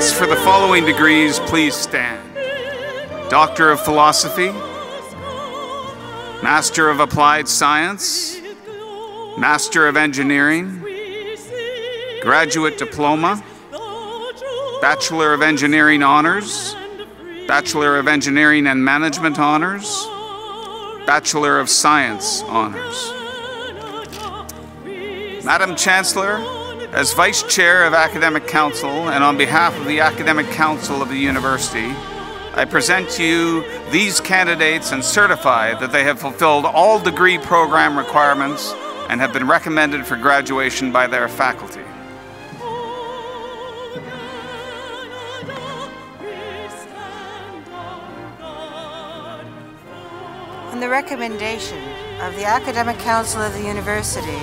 candidates for the following degrees please stand? Doctor of Philosophy, Master of Applied Science, Master of Engineering, Graduate Diploma, Bachelor of Engineering Honors, Bachelor of Engineering and Management Honors, Bachelor of Science Honors. Madam Chancellor, as Vice Chair of Academic Council and on behalf of the Academic Council of the University, I present to you these candidates and certify that they have fulfilled all degree program requirements and have been recommended for graduation by their faculty. On the recommendation of the Academic Council of the University,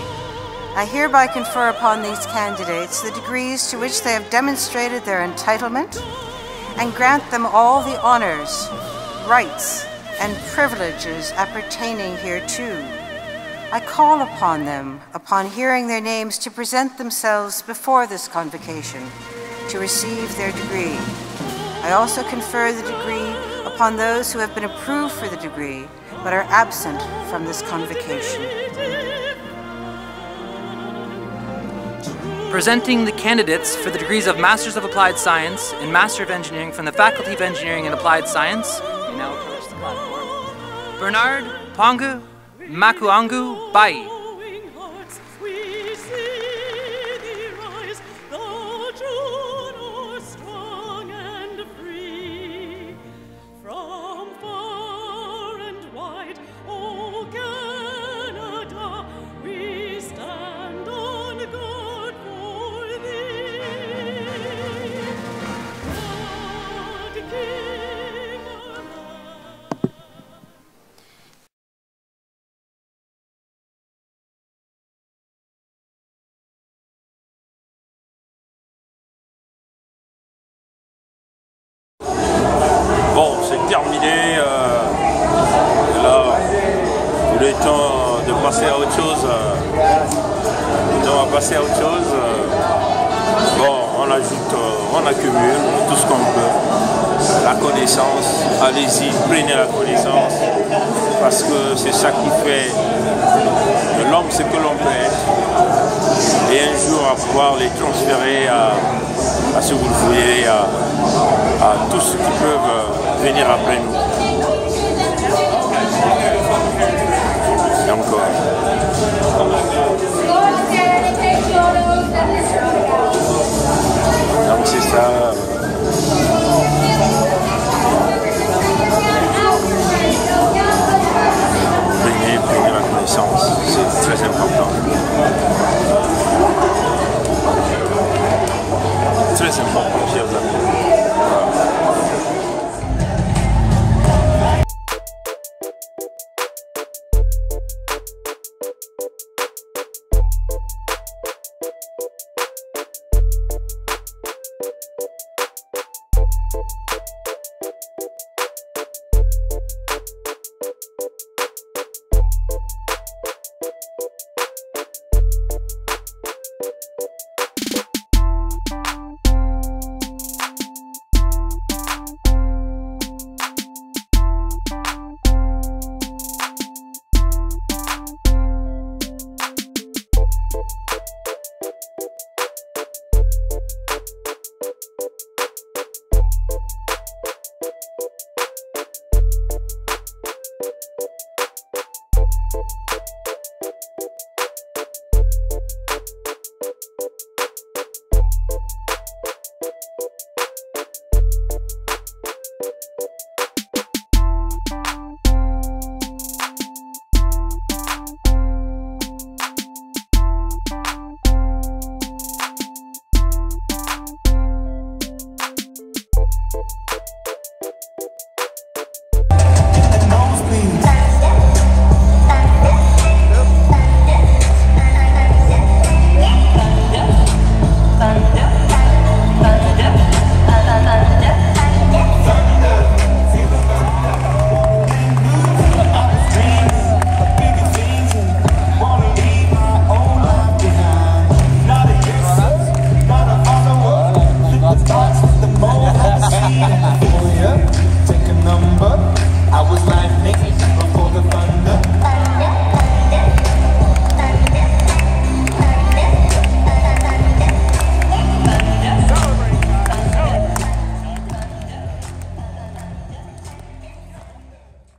I hereby confer upon these candidates the degrees to which they have demonstrated their entitlement and grant them all the honors, rights, and privileges appertaining hereto. I call upon them, upon hearing their names, to present themselves before this convocation to receive their degree. I also confer the degree upon those who have been approved for the degree but are absent from this convocation. Presenting the candidates for the degrees of Masters of Applied Science and Master of Engineering from the Faculty of Engineering and Applied Science, we now approach the platform, Bernard Pongui Makuangu Bai. Terminé, là, il est temps de passer à autre chose, on va passer à autre chose, bon, on ajoute, on accumule tout ce qu'on peut, la connaissance, allez-y, prenez la connaissance, parce que c'est ça qui fait de l'homme ce que l'on peut être, et un jour à pouvoir les transférer à ce que vous voulez, à tous ceux qui peuvent venir après nous. Et encore. Donc c'est ça. Prenez la connaissance, c'est très important. Très important, chers amis.